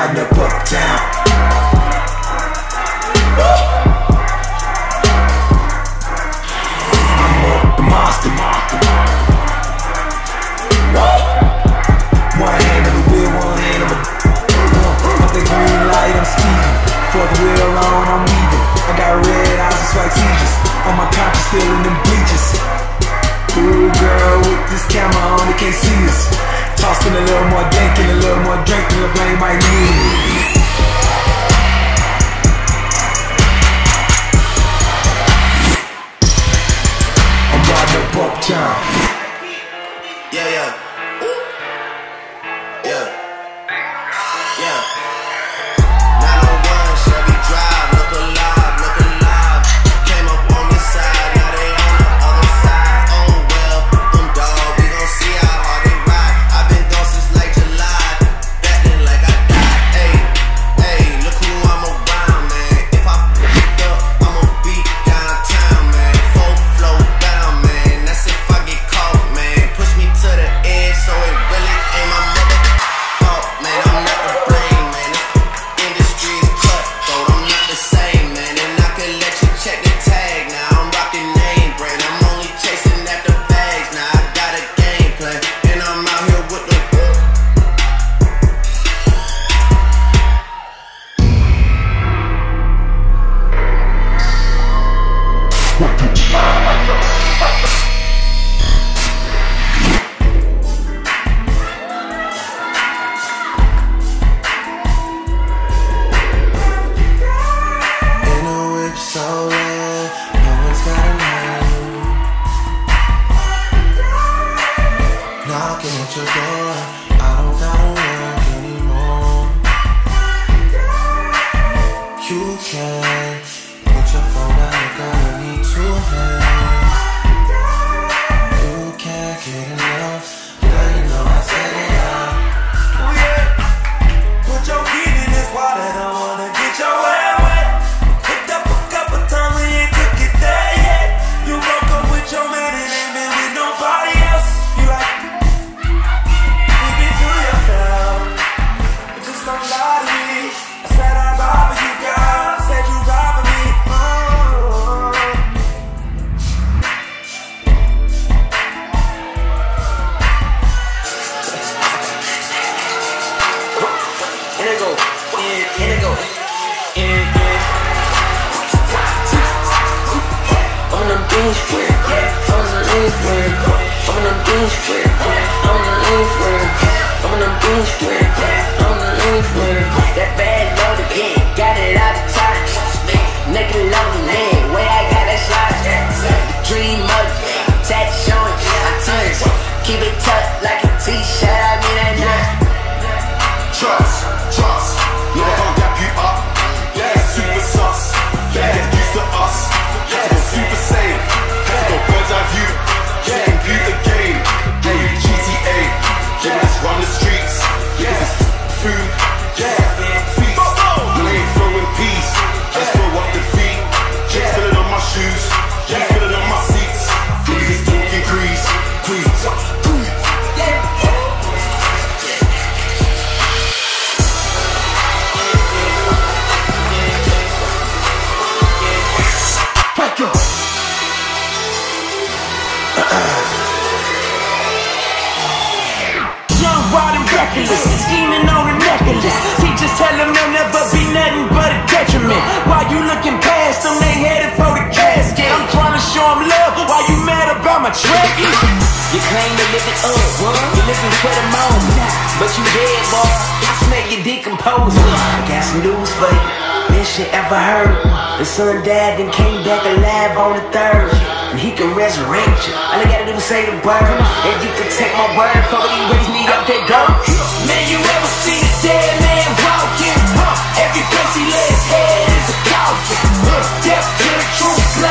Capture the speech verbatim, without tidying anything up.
riding up uptown. I'm up the monster. One hand on the wheel, one hand on the up the green light, I'm speeding. Fuck the wheel on, I'm leaving. I got red eyes and white tears. On my conscience, still in them bleachers. Ooh, girl, with this camera on, they can't see us. Tossing a little more dank and a little more drink till the plane might need. I'm riding up uptown. Yeah, yeah. Ooh. Yeah. Yeah. Not on one, Chevy drive, look alive, look alive. Came up on this side, now they on the other side. Oh well, them dog, we gon' see how hard they ride. I've been gone since like July, batting like I died. Hey, hey, look who I'm around, man. If I pick up, I'ma beat downtown, man. Full flow down, man. That's if I get caught, man. Push me to the edge, so it really ain't my mother. Man, I'm not the brain, man. This industry is cutthroat, I'm not the same, man. And I can let you check the tag now. I'm rocking name brand, I'm only chasing after bags now. I got a game plan, and I'm out here with the your door. I don't gotta work anymore. You can put your phone down, girl, I need two hands. You can't get enough, girl, you know I said it out. Oh yeah, put your feet in this water, don't wanna get your hair wet. Picked up a couple times, we ain't took it there yet. You broke up with your man and ain't been with nobody else. You like somebody, I said I'd bother you, girl. I said you bother me. Oh. And it go, and, and it go, and, and. I'm the beach square, I'm the leaf square. I'm the beach square, I'm the leaf square. I'm the beach square. That bad loaded, yeah, got it out the top. Naked long leg, where I got that slide. Dream of it, tattoos showing, I touch. Keep it tucked like a t-shirt, I mean that nut. Trust, trust, yeah, on that you up. Yeah, super sauce, yeah, get used to us. Yeah, go super safe, yeah, go bird's eye view. Yeah, compute the game, yeah, G T A. Yeah, let's run the streets, yeah. Food, yeah, feast, blame throwing peace. Just for what the feet, just fill it on my shoes, just fill it on my seats. Grease, talking grease, grease, grease. Wake up. Young, wild, and reckless, scheming on. Teachers tell them they'll never be nothing but a detriment. While you looking past them, they headed for the casket. I'm trying to show them love while you mad about my tracking. You claim to live it up, you're living for the moment, but you dead, boy, I smell you decomposing. I got some news for you, this shit ever heard. The son died then came back alive on the third, and he can resurrect you. All I gotta do is say the word, and you can take my word. Fuck it, he raised me up that dirt. Man, you ever seen a dead man walking? Huh? Every place he lays head is a coffin. Death to the truth.